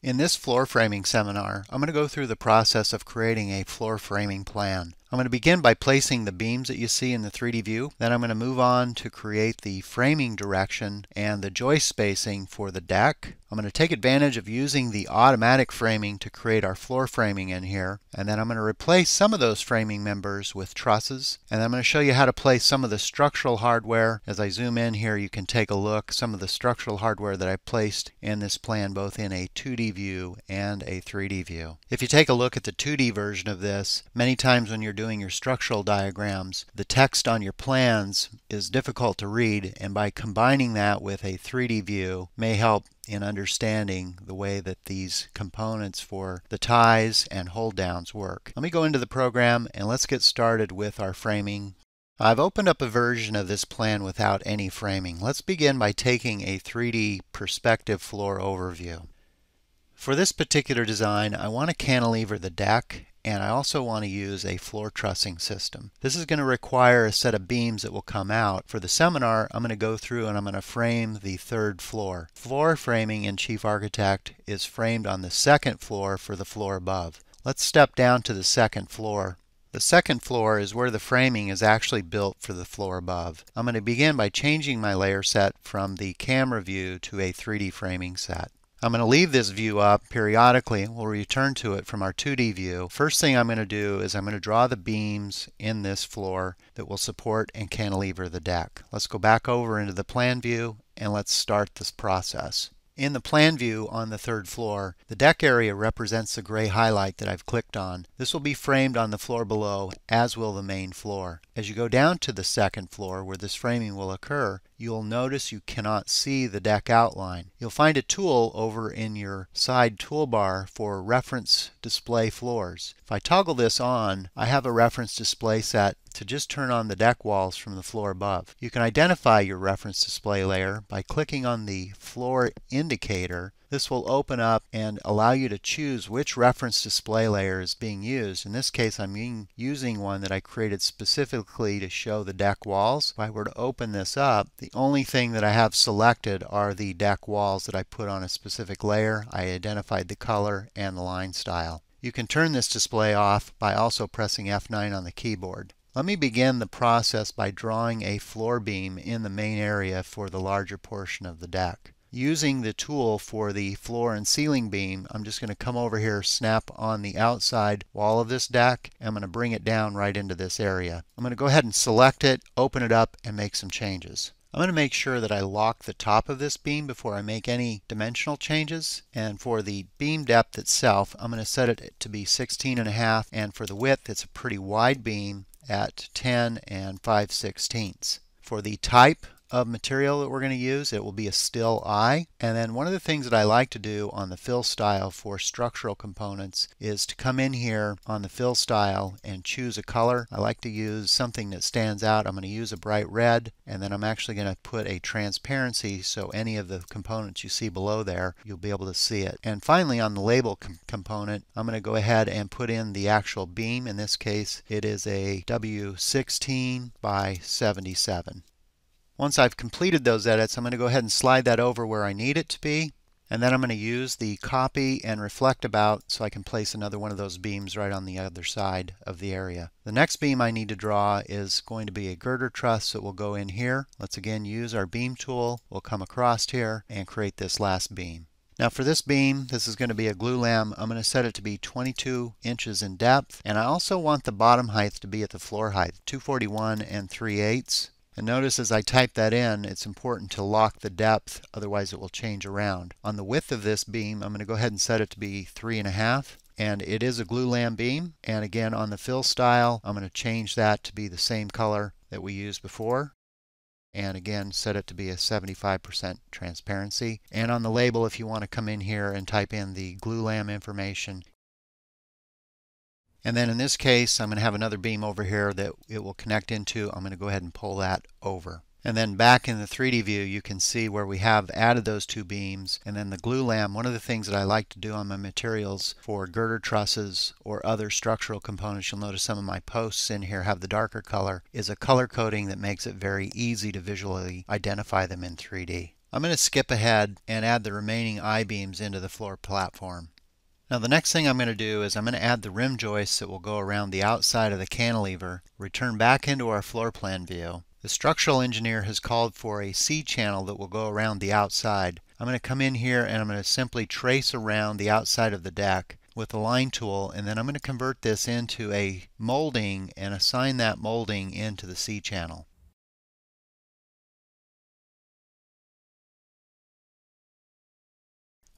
In this floor framing seminar, I'm going to go through the process of creating a floor framing plan. I'm going to begin by placing the beams that you see in the 3D view. Then I'm going to move on to create the framing direction and the joist spacing for the deck. I'm going to take advantage of using the automatic framing to create our floor framing in here. And then I'm going to replace some of those framing members with trusses. And I'm going to show you how to place some of the structural hardware. As I zoom in here, you can take a look. Some of the structural hardware that I placed in this plan, both in a 2D view and a 3D view. If you take a look at the 2D version of this, many times when you're doing your structural diagrams, the text on your plans is difficult to read, and by combining that with a 3D view may help in understanding the way that these components for the ties and hold downs work. Let me go into the program and let's get started with our framing. I've opened up a version of this plan without any framing. Let's begin by taking a 3D perspective floor overview. For this particular design, I want to cantilever the deck, and I also want to use a floor trussing system. This is going to require a set of beams that will come out. For the seminar, I'm going to go through and I'm going to frame the third floor. Floor framing in Chief Architect is framed on the second floor for the floor above. Let's step down to the second floor. The second floor is where the framing is actually built for the floor above. I'm going to begin by changing my layer set from the camera view to a 3D framing set. I'm going to leave this view up periodically, and we'll return to it from our 2D view. First thing I'm going to do is I'm going to draw the beams in this floor that will support and cantilever the deck. Let's go back over into the plan view and let's start this process. In the plan view on the third floor, the deck area represents the gray highlight that I've clicked on. This will be framed on the floor below, as will the main floor. As you go down to the second floor where this framing will occur, you'll notice you cannot see the deck outline. You'll find a tool over in your side toolbar for reference display floors. If I toggle this on, I have a reference display set to just turn on the deck walls from the floor above. You can identify your reference display layer by clicking on the floor indicator. This will open up and allow you to choose which reference display layer is being used. In this case, I'm using one that I created specifically to show the deck walls. If I were to open this up, the only thing that I have selected are the deck walls that I put on a specific layer. I identified the color and the line style. You can turn this display off by also pressing F9 on the keyboard. Let me begin the process by drawing a floor beam in the main area for the larger portion of the deck. Using the tool for the floor and ceiling beam, I'm just going to come over here, snap on the outside wall of this deck, and I'm going to bring it down right into this area. I'm going to go ahead and select it, open it up, and make some changes. I'm going to make sure that I lock the top of this beam before I make any dimensional changes. And for the beam depth itself, I'm going to set it to be 16.5, and for the width, it's a pretty wide beam at 10 5/16. For the type of material that we're going to use, it will be a still eye. And then one of the things that I like to do on the fill style for structural components is to come in here on the fill style and choose a color. I like to use something that stands out. I'm going to use a bright red, and then I'm actually going to put a transparency so any of the components you see below there, you'll be able to see it. And finally, on the label component, I'm going to go ahead and put in the actual beam. In this case, it is a W16 by 77. Once I've completed those edits, I'm going to go ahead and slide that over where I need it to be, and then I'm going to use the copy and reflect about so I can place another one of those beams right on the other side of the area. The next beam I need to draw is going to be a girder truss that will go in here. Let's again use our beam tool. We'll come across here and create this last beam. Now for this beam, this is going to be a glue lamb. I'm going to set it to be 22 inches in depth, and I also want the bottom height to be at the floor height, 241 3/8. And notice as I type that in, it's important to lock the depth, otherwise it will change around. On the width of this beam, I'm going to go ahead and set it to be 3.5. And it is a glue lamb beam. And again, on the fill style, I'm going to change that to be the same color that we used before. And again, set it to be a 75% transparency. And on the label, if you want to come in here and type in the glue lamb information. And then in this case, I'm going to have another beam over here that it will connect into. I'm going to go ahead and pull that over. And then back in the 3D view, you can see where we have added those two beams. And then the glue lamb, one of the things that I like to do on my materials for girder trusses or other structural components, you'll notice some of my posts in here have the darker color, is a color coding that makes it very easy to visually identify them in 3D. I'm going to skip ahead and add the remaining I-beams into the floor platform. Now the next thing I'm going to do is I'm going to add the rim joists that will go around the outside of the cantilever, return back into our floor plan view. The structural engineer has called for a C-channel that will go around the outside. I'm going to come in here and I'm going to simply trace around the outside of the deck with the line tool, and then I'm going to convert this into a molding and assign that molding into the C-channel.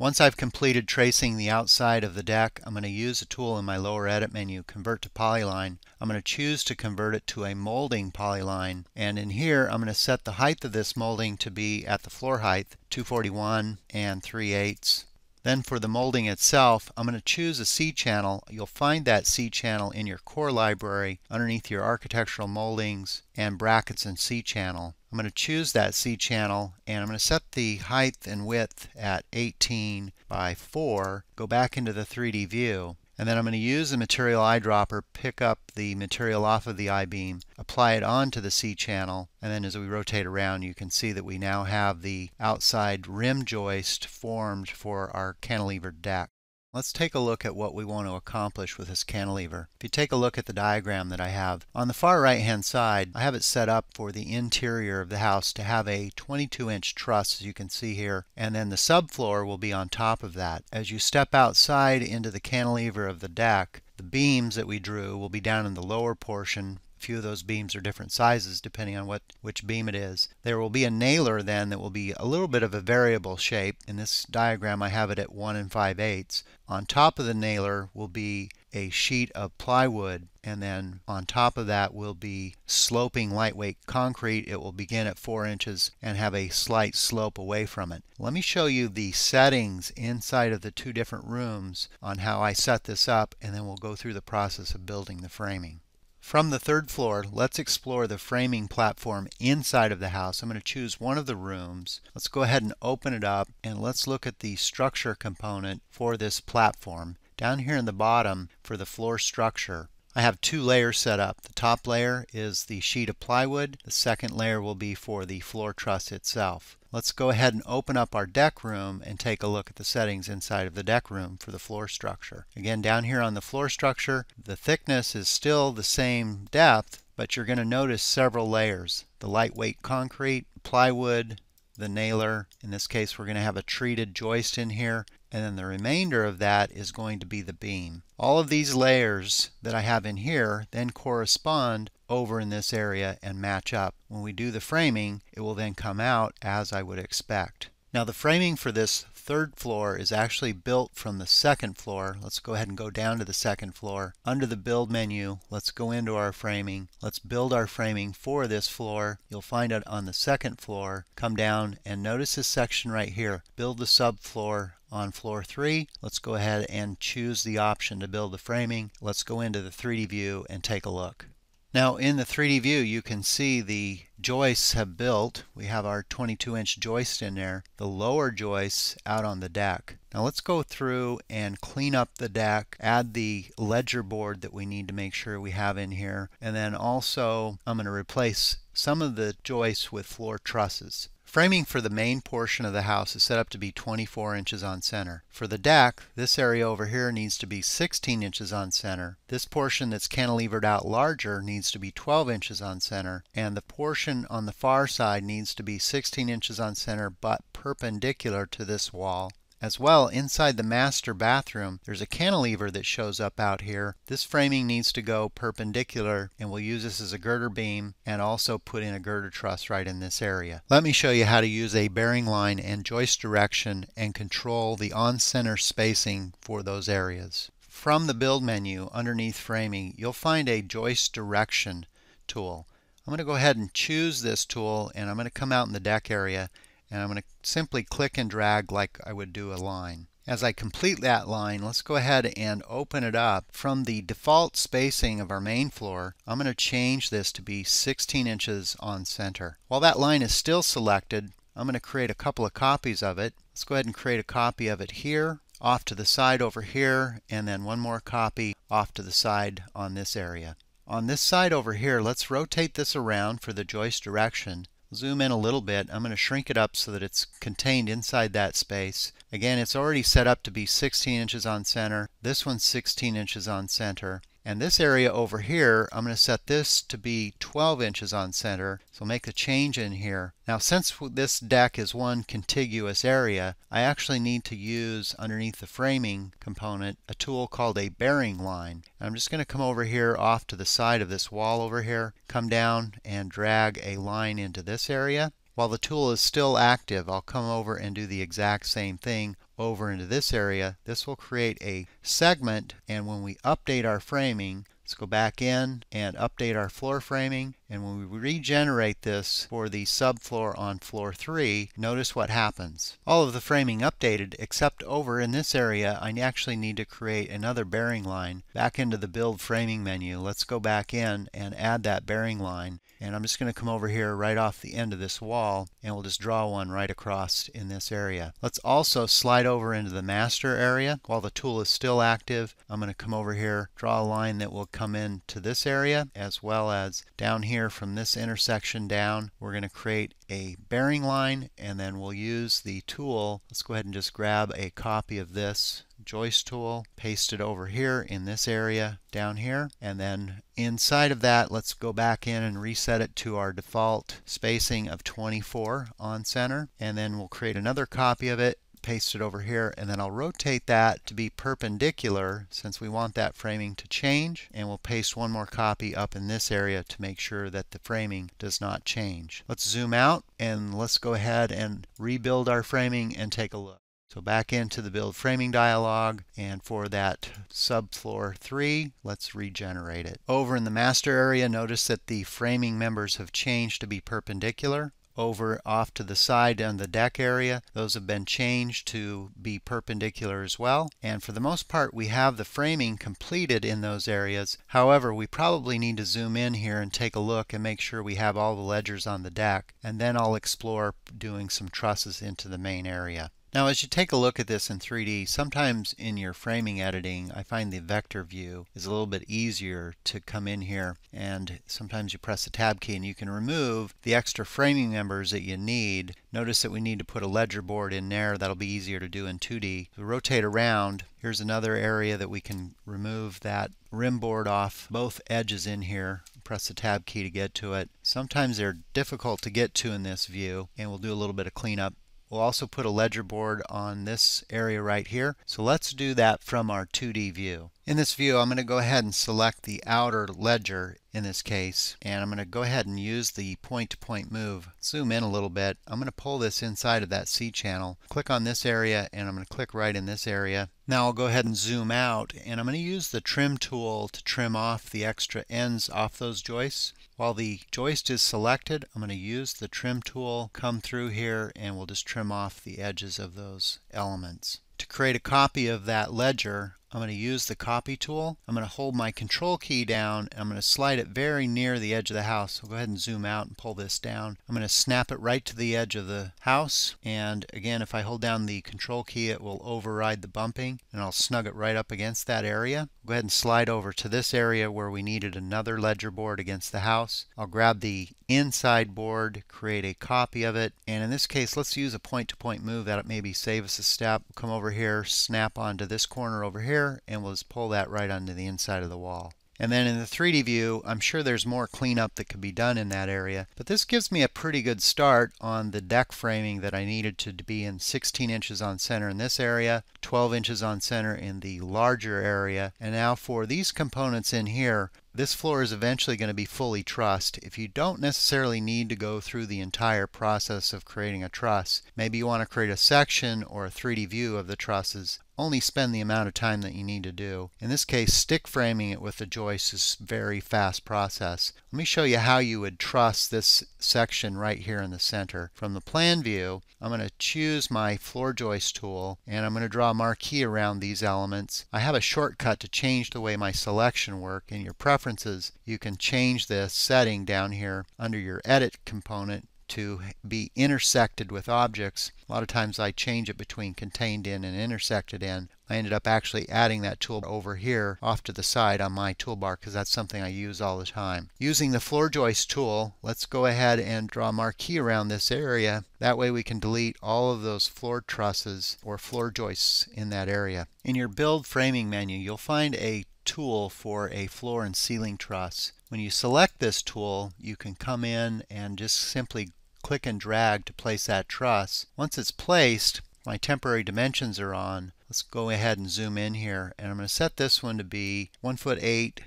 Once I've completed tracing the outside of the deck, I'm going to use a tool in my lower edit menu, Convert to Polyline. I'm going to choose to convert it to a molding polyline, and in here I'm going to set the height of this molding to be at the floor height, 241 and 3/8. Then for the molding itself, I'm going to choose a C-channel. You'll find that C-channel in your core library underneath your architectural moldings and brackets and C-channel. I'm going to choose that C-channel and I'm going to set the height and width at 18 by 4, go back into the 3D view, and then I'm going to use the material eyedropper, pick up the material off of the I-beam, apply it onto the C-channel, and then as we rotate around you can see that we now have the outside rim joist formed for our cantilever deck. Let's take a look at what we want to accomplish with this cantilever. If you take a look at the diagram that I have, on the far right hand side I have it set up for the interior of the house to have a 22-inch truss, as you can see here, and then the subfloor will be on top of that. As you step outside into the cantilever of the deck, the beams that we drew will be down in the lower portion. A few of those beams are different sizes depending on which beam it is. There will be a nailer then that will be a little bit of a variable shape. In this diagram I have it at 1 5/8. On top of the nailer will be a sheet of plywood, and then on top of that will be sloping lightweight concrete. It will begin at 4 inches and have a slight slope away from it. Let me show you the settings inside of the two different rooms on how I set this up, and then we'll go through the process of building the framing. From the third floor, let's explore the framing platform inside of the house. I'm going to choose one of the rooms. Let's go ahead and open it up, and let's look at the structure component for this platform. Down here in the bottom for the floor structure, I have two layers set up. The top layer is the sheet of plywood. The second layer will be for the floor truss itself. Let's go ahead and open up our deck room and take a look at the settings inside of the deck room for the floor structure. Again, down here on the floor structure, the thickness is still the same depth, but you're going to notice several layers. The lightweight concrete, plywood, the nailer. In this case, we're going to have a treated joist in here, and then the remainder of that is going to be the beam. All of these layers that I have in here then correspond over in this area and match up. When we do the framing, it will then come out as I would expect. Now the framing for this third floor is actually built from the second floor. Let's go ahead and go down to the second floor. Under the build menu, let's go into our framing. Let's build our framing for this floor. You'll find it on the second floor. Come down and notice this section right here. Build the subfloor on floor 3. Let's go ahead and choose the option to build the framing. Let's go into the 3D view and take a look. Now in the 3D view you can see the joists have built. We have our 22-inch joist in there, the lower joists out on the deck. Now let's go through and clean up the deck, add the ledger board that we need to make sure we have in here, and then also I'm going to replace some of the joists with floor trusses. Framing for the main portion of the house is set up to be 24 inches on center. For the deck, this area over here needs to be 16 inches on center. This portion that's cantilevered out larger needs to be 12 inches on center, and the portion on the far side needs to be 16 inches on center but perpendicular to this wall. As well, inside the master bathroom, there's a cantilever that shows up out here. This framing needs to go perpendicular, and we'll use this as a girder beam and also put in a girder truss right in this area. Let me show you how to use a bearing line and joist direction and control the on-center spacing for those areas. From the build menu, underneath framing, you'll find a joist direction tool. I'm going to go ahead and choose this tool, and I'm going to come out in the deck area, and I'm going to simply click and drag like I would do a line. As I complete that line, let's go ahead and open it up. From the default spacing of our main floor, I'm going to change this to be 16 inches on center. While that line is still selected, I'm going to create a couple of copies of it. Let's go ahead and create a copy of it here, off to the side over here, and then one more copy off to the side on this area. On this side over here, let's rotate this around for the joist direction. zoom in a little bit. I'm going to shrink it up so that it's contained inside that space. Again, it's already set up to be 16 inches on center. This one's 16 inches on center. And this area over here, I'm going to set this to be 12 inches on center. So make the change in here. Now, since this deck is one contiguous area, I actually need to use, underneath the framing component, a tool called a bearing line. And I'm just going to come over here off to the side of this wall over here, come down and drag a line into this area. While the tool is still active, I'll come over and do the exact same thing over into this area. This will create a segment, and when we update our framing, let's go back in and update our floor framing, and when we regenerate this for the subfloor on floor 3, notice what happens. All of the framing updated, except over in this area, I actually need to create another bearing line. Back into the Build Framing menu, let's go back in and add that bearing line. And I'm just going to come over here right off the end of this wall, and we'll just draw one right across in this area. Let's also slide over into the master area. While the tool is still active, I'm going to come over here, draw a line that will come into this area, as well as down here from this intersection down. We're going to create a bearing line, and then we'll use the tool. Let's go ahead and just grab a copy of this joist tool, paste it over here in this area down here, and then inside of that, let's go back in and reset it to our default spacing of 24 on center, and then we'll create another copy of it, paste it over here, and then I'll rotate that to be perpendicular since we want that framing to change, and we'll paste one more copy up in this area to make sure that the framing does not change. Let's zoom out and let's go ahead and rebuild our framing and take a look. So back into the Build Framing dialog, and for that subfloor 3, let's regenerate it. Over in the master area, notice that the framing members have changed to be perpendicular. Over off to the side on the deck area, those have been changed to be perpendicular as well. And for the most part, we have the framing completed in those areas. However, we probably need to zoom in here and take a look and make sure we have all the ledgers on the deck. And then I'll explore doing some trusses into the main area. Now, as you take a look at this in 3D, sometimes in your framing editing, I find the vector view is a little bit easier to come in here, and sometimes you press the tab key and you can remove the extra framing members that you need. Notice that we need to put a ledger board in there. That'll be easier to do in 2D. So rotate around. Here's another area that we can remove that rim board off both edges in here. Press the tab key to get to it. Sometimes they're difficult to get to in this view, and we'll do a little bit of cleanup. We'll also put a ledger board on this area right here. So let's do that from our 2D view. In this view, I'm going to go ahead and select the outer ledger in this case, and I'm going to go ahead and use the point-to-point move. Zoom in a little bit. I'm going to pull this inside of that C channel. Click on this area, and I'm going to click right in this area. Now I'll go ahead and zoom out, and I'm going to use the trim tool to trim off the extra ends off those joists. While the joist is selected, I'm going to use the trim tool, come through here, and we'll just trim off the edges of those elements. To create a copy of that ledger, I'm going to use the copy tool. I'm going to hold my control key down, and I'm going to slide it very near the edge of the house. So go ahead and zoom out and pull this down. I'm going to snap it right to the edge of the house, and again, if I hold down the control key, it will override the bumping, and I'll snug it right up against that area. Go ahead and slide over to this area where we needed another ledger board against the house. I'll grab the inside board, create a copy of it, and in this case, let's use a point-to-point move. That'll maybe save us a step. We'll come over here, snap onto this corner over here, and we'll just pull that right onto the inside of the wall. And then in the 3D view, I'm sure there's more cleanup that could be done in that area, but this gives me a pretty good start on the deck framing that I needed to be in 16 inches on center in this area, 12 inches on center in the larger area. And now for these components in here, this floor is eventually going to be fully trussed. If you don't necessarily need to go through the entire process of creating a truss, maybe you want to create a section or a 3D view of the trusses, only spend the amount of time that you need to do. In this case, stick framing it with the joist is a very fast process. Let me show you how you would truss this section right here in the center. From the plan view, I'm going to choose my floor joist tool, and I'm going to draw a marquee around these elements. I have a shortcut to change the way my selection works. In your preferences, you can change this setting down here under your edit component to be intersected with objects. A lot of times I change it between contained in and intersected in. I ended up actually adding that tool over here off to the side on my toolbar because that's something I use all the time. Using the floor joist tool, let's go ahead and draw a marquee around this area. That way we can delete all of those floor trusses or floor joists in that area. In your build framing menu, you'll find a tool for a floor and ceiling truss. When you select this tool, you can come in and just simply click and drag to place that truss. Once it's placed, my temporary dimensions are on. Let's go ahead and zoom in here, and I'm going to set this one to be 1.8 feet.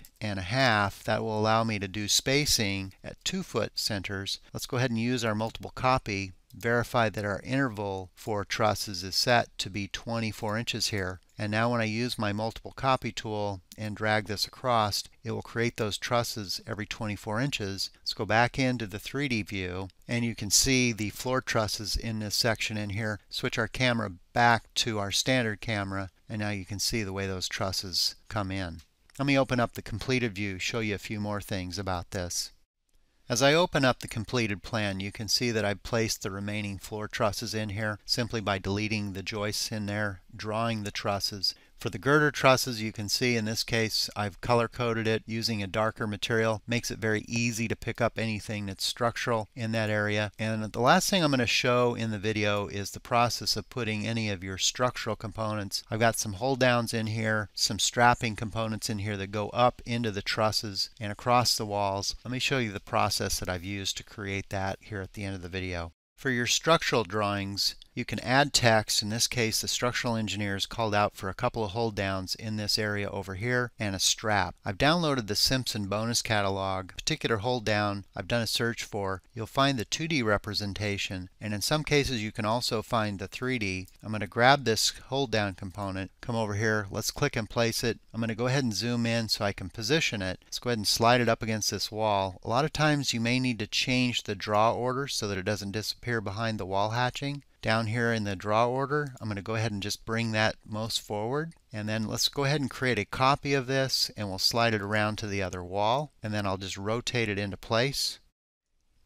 That will allow me to do spacing at 2-foot centers. Let's go ahead and use our multiple copy. Verify that our interval for trusses is set to be 24 inches here. And now when I use my multiple copy tool and drag this across, it will create those trusses every 24 inches. Let's go back into the 3D view, and you can see the floor trusses in this section in here. Switch our camera back to our standard camera, and now you can see the way those trusses come in. Let me open up the completed view, show you a few more things about this. As I open up the completed plan, you can see that I've placed the remaining floor trusses in here simply by deleting the joists in there, drawing the trusses. For the girder trusses, you can see in this case I've color-coded it using a darker material. Makes it very easy to pick up anything that's structural in that area. And the last thing I'm going to show in the video is the process of putting any of your structural components. I've got some hold downs in here, some strapping components in here that go up into the trusses and across the walls. Let me show you the process that I've used to create that here at the end of the video. For your structural drawings, you can add text. In this case, the structural engineers called out for a couple of hold downs in this area over here and a strap. I've downloaded the Simpson bonus catalog. Particular hold down I've done a search for. You'll find the 2D representation, and in some cases you can also find the 3D. I'm going to grab this hold down component, come over here, let's click and place it. I'm going to go ahead and zoom in so I can position it. Let's go ahead and slide it up against this wall. A lot of times you may need to change the draw order so that it doesn't disappear behind the wall hatching. Down here in the draw order, I'm going to go ahead and just bring that most forward. And then let's go ahead and create a copy of this, and we'll slide it around to the other wall. And then I'll just rotate it into place.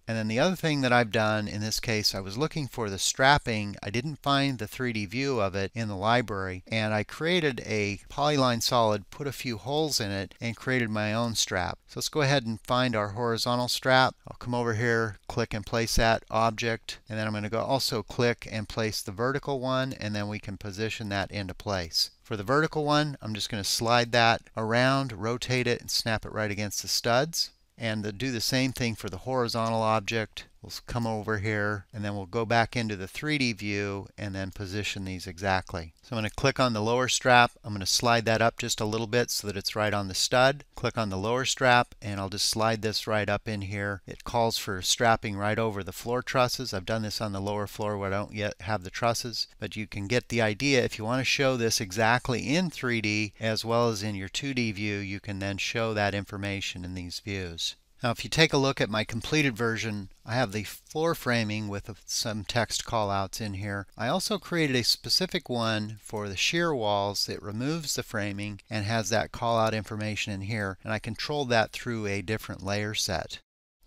And then the other thing that I've done in this case, I was looking for the strapping. I didn't find the 3D view of it in the library, and I created a polyline solid, put a few holes in it, and created my own strap. So let's go ahead and find our horizontal strap. I'll come over here, click and place that object, and then I'm going to go also click and place the vertical one, and then we can position that into place. For the vertical one, I'm just going to slide that around, rotate it, and snap it right against the studs. And do the same thing for the horizontal object. We'll come over here, and then we'll go back into the 3D view and then position these exactly. So I'm going to click on the lower strap. I'm going to slide that up just a little bit so that it's right on the stud. Click on the lower strap, and I'll just slide this right up in here. It calls for strapping right over the floor trusses. I've done this on the lower floor where I don't yet have the trusses, but you can get the idea. If you want to show this exactly in 3D as well as in your 2D view, you can then show that information in these views. Now if you take a look at my completed version, I have the floor framing with some text callouts in here. I also created a specific one for the shear walls that removes the framing and has that callout information in here, and I controlled that through a different layer set.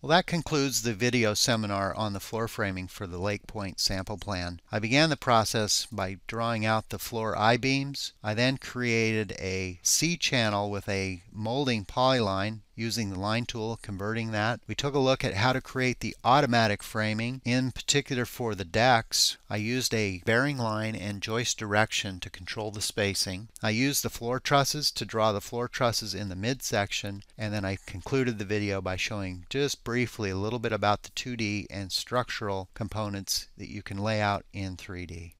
Well, that concludes the video seminar on the floor framing for the Lake Point sample plan. I began the process by drawing out the floor I-beams. I then created a C-channel with a molding polyline using the line tool, converting that. We took a look at how to create the automatic framing, in particular for the decks. I used a bearing line and joist direction to control the spacing. I used the floor trusses to draw the floor trusses in the midsection, and then I concluded the video by showing just briefly a little bit about the 2D and structural components that you can lay out in 3D.